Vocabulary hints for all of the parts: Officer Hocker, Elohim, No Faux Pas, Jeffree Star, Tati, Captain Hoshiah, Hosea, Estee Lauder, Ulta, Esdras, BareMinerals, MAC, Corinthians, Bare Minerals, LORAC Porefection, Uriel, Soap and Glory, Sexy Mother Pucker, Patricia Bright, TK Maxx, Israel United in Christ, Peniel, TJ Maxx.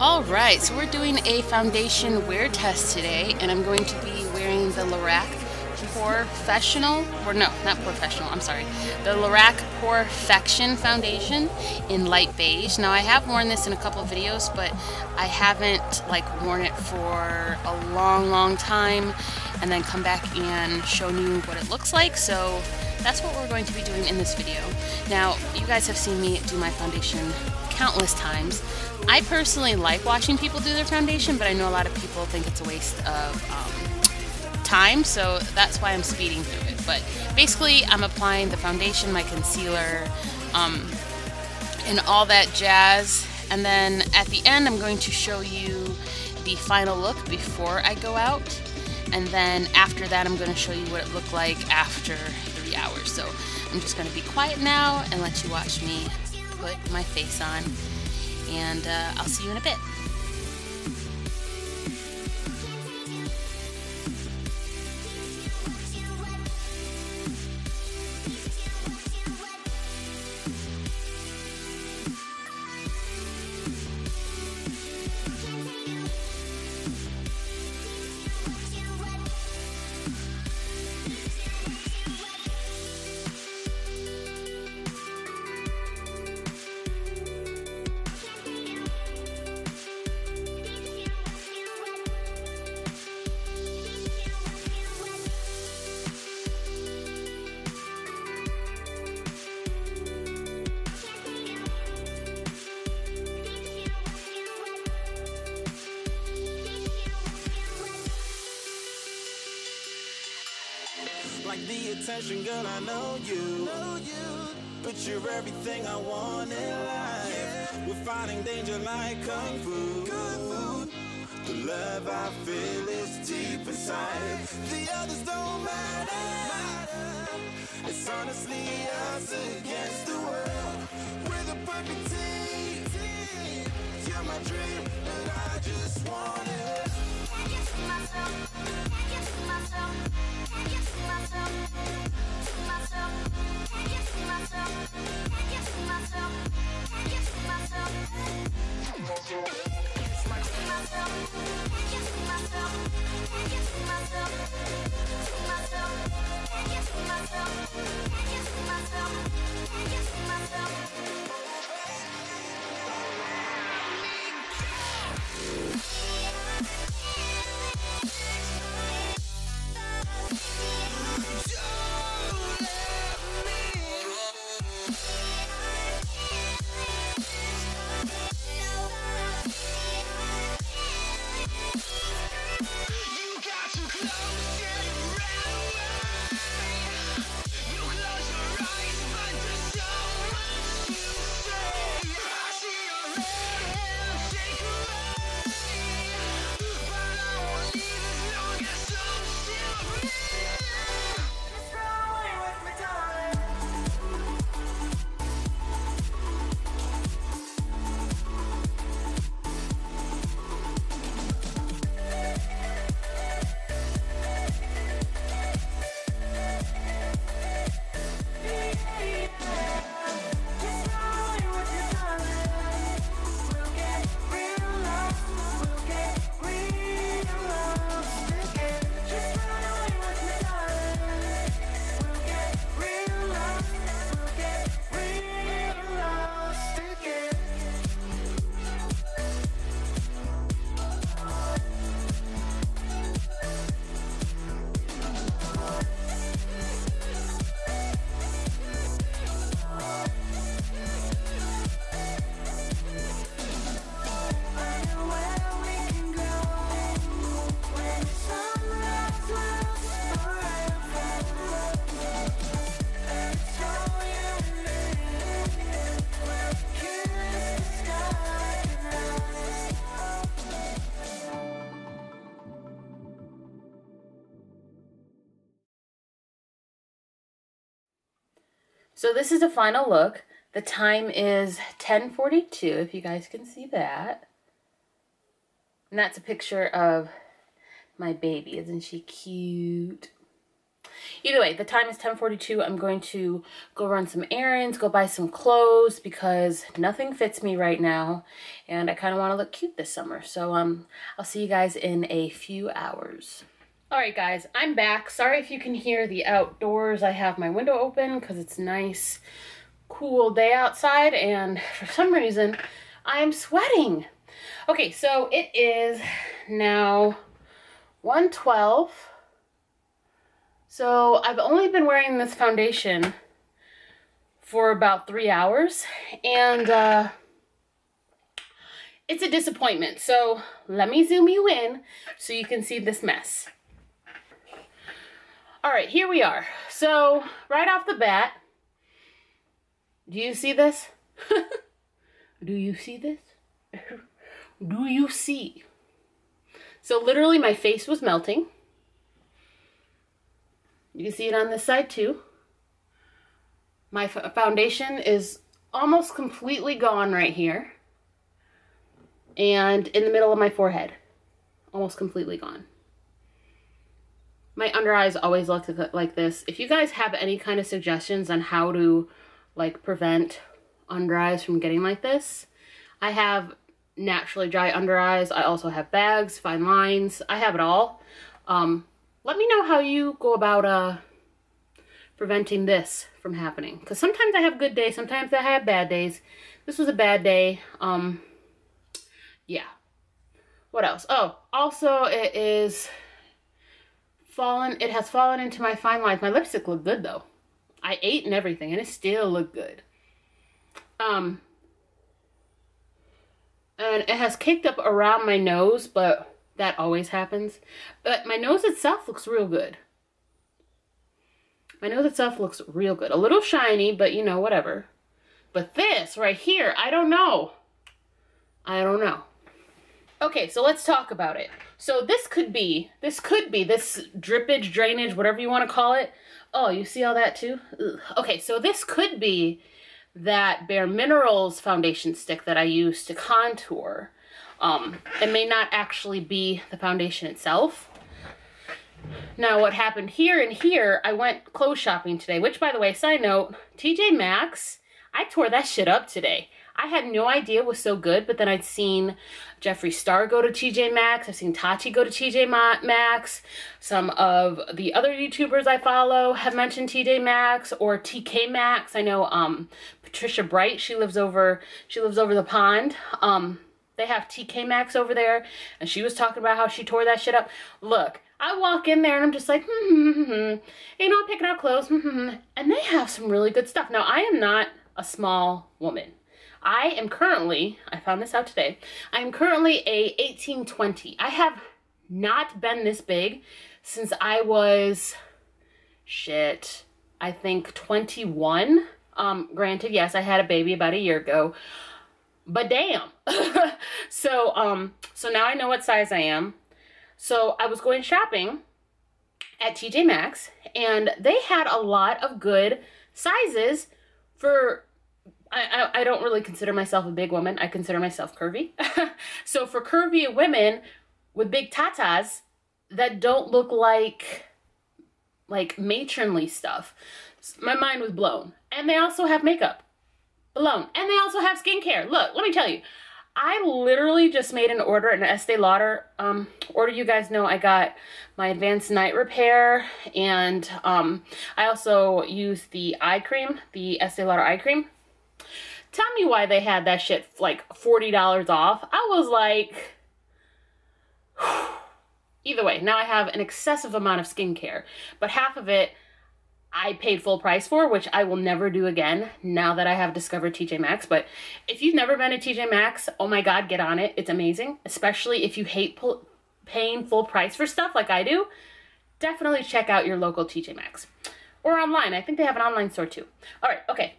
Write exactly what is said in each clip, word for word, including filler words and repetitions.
Alright, so we're doing a foundation wear test today, and I'm going to be wearing the LORAC Porefection, or no, not Porefection, I'm sorry, the LORAC Porefection Foundation in light beige. Now I have worn this in a couple of videos, but I haven't like worn it for a long, long time, and then come back and show you what it looks like, so that's what we're going to be doing in this video. Now, you guys have seen me do my foundation countless times. I personally like watching people do their foundation, but I know a lot of people think it's a waste of um, time, so that's why I'm speeding through it. But basically, I'm applying the foundation, my concealer, um, and all that jazz. And then at the end, I'm going to show you the final look before I go out. And then after that, I'm going to show you what it looked like after three hours. So I'm just going to be quiet now and let you watch me put my face on. And uh, I'll see you in a bit. Like the attention, girl, I know you, know you. But you're everything I want in life, yeah. We're fighting danger like kung fu. Kung fu. The love I feel is deep inside. The others don't matter. It's honestly us against the world. We're the perfect team. You're my dream, and I just want it. Can't get to myself, can't get to myself. So this is the final look. The time is ten forty-two, if you guys can see that. And that's a picture of my baby. Isn't she cute? Either way, the time is ten forty-two. I'm going to go run some errands, go buy some clothes because nothing fits me right now and I kind of want to look cute this summer. So um, I'll see you guys in a few hours. All right, guys, I'm back. Sorry if you can hear the outdoors. I have my window open because it's a nice, cool day outside and for some reason, I'm sweating. Okay, so it is now one twelve. So I've only been wearing this foundation for about three hours and uh, it's a disappointment. So let me zoom you in so you can see this mess. All right, here we are. So right off the bat, do you see this? Do you see this? Do you see? So literally my face was melting. You can see it on this side too. My f foundation is almost completely gone right here. And in the middle of my forehead, almost completely gone. My under eyes always look like this. If you guys have any kind of suggestions on how to like prevent under eyes from getting like this, I have naturally dry under eyes. I also have bags, fine lines. I have it all. Um, let me know how you go about uh, preventing this from happening. Because sometimes I have good days, sometimes I have bad days. This was a bad day. Um, yeah. What else? Oh, also it is fallen. It has fallen into my fine lines. My lipstick looked good though. I ate and everything, and it still looked good. Um. And it has caked up around my nose, but that always happens. But my nose itself looks real good. My nose itself looks real good. A little shiny, but you know, whatever. But this right here, I don't know. I don't know. Okay, so let's talk about it. So this could be, this could be, this drippage, drainage, whatever you want to call it. Oh, you see all that too? Ugh. Okay, so this could be that Bare Minerals foundation stick that I use to contour. Um, it may not actually be the foundation itself. Now what happened here and here, I went clothes shopping today, which by the way, side note, T J Maxx, I tore that shit up today. I had no idea it was so good, but then I'd seen Jeffree Star go to T J Maxx. I've seen Tati go to T J Maxx. Some of the other YouTubers I follow have mentioned T J Maxx or T K Maxx. I know um, Patricia Bright. She lives over. She lives over the pond. Um, they have T K Maxx over there, and she was talking about how she tore that shit up. Look, I walk in there and I'm just like, hmm, hmm, hmm, hmm. You know, I'm picking out clothes, hmm, hmm, and they have some really good stuff. Now, I am not a small woman. I am currently, I found this out today, I am currently a eighteen twenty. I have not been this big since I was, shit, I think twenty-one. Um, granted, yes, I had a baby about a year ago, but damn. so, um, so now I know what size I am. So I was going shopping at T J Maxx and they had a lot of good sizes for I, I, I don't really consider myself a big woman. I consider myself curvy. So for curvy women with big tatas that don't look like, like matronly stuff, my mind was blown. And they also have makeup. Blown. And they also have skincare. Look, let me tell you. I literally just made an order, an Estee Lauder um, order. You guys know I got my advanced night repair, and um, I also use the eye cream, the Estee Lauder eye cream. Tell me why they had that shit like forty dollars off. I was like, whew. Either way, now I have an excessive amount of skincare, but half of it I paid full price for, which I will never do again now that I have discovered T J Maxx. But if you've never been to T J Maxx, oh my God, get on it. It's amazing, especially if you hate paying full price for stuff like I do. Definitely check out your local T J Maxx or online. I think they have an online store too. All right, okay.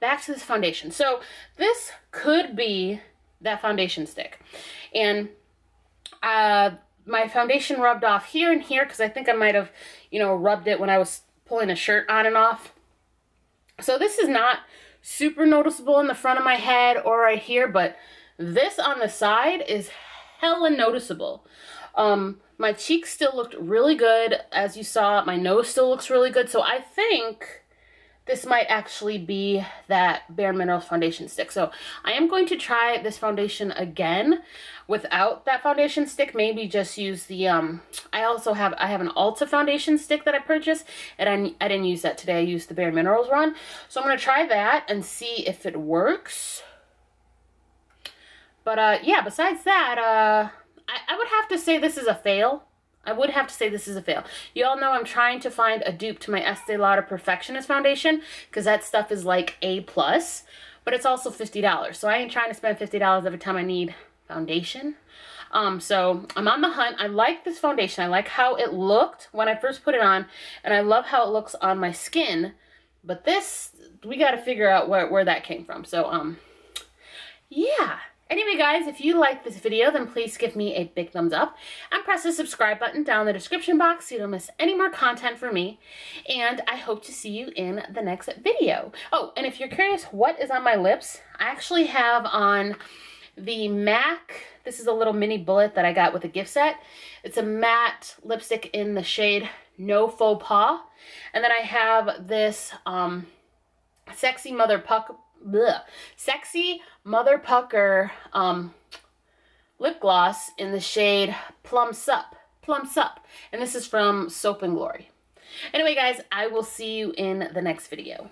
Back to this foundation. So this could be that foundation stick. And uh, my foundation rubbed off here and here because I think I might have, you know, rubbed it when I was pulling a shirt on and off. So this is not super noticeable in the front of my head or right here, but this on the side is hella noticeable. Um, my cheeks still looked really good. As you saw, my nose still looks really good. So I think this might actually be that Bare Minerals foundation stick. So I am going to try this foundation again without that foundation stick. Maybe just use the, um, I also have, I have an Ulta foundation stick that I purchased, and I, I didn't use that today. I used the Bare Minerals one. So I'm going to try that and see if it works. But uh, yeah, besides that, uh, I, I would have to say this is a fail. I would have to say this is a fail. You all know I'm trying to find a dupe to my Estee Lauder Perfectionist Foundation, because that stuff is like A plus, but it's also fifty dollars. So I ain't trying to spend fifty dollars every time I need foundation. Um, so I'm on the hunt. I like this foundation. I like how it looked when I first put it on, and I love how it looks on my skin. But this, we got to figure out where, where that came from. So um, yeah. Anyway, guys, if you like this video, then please give me a big thumbs up and press the subscribe button down in the description box so you don't miss any more content from me. And I hope to see you in the next video. Oh, and if you're curious what is on my lips, I actually have on the MAC. This is a little mini bullet that I got with a gift set. It's a matte lipstick in the shade No Faux Pas. And then I have this um, Sexy Mother Pucker. Blech. Sexy Mother Pucker um, lip gloss in the shade Plumps Up, Plumps Up, and this is from Soap and Glory. Anyway, guys, I will see you in the next video.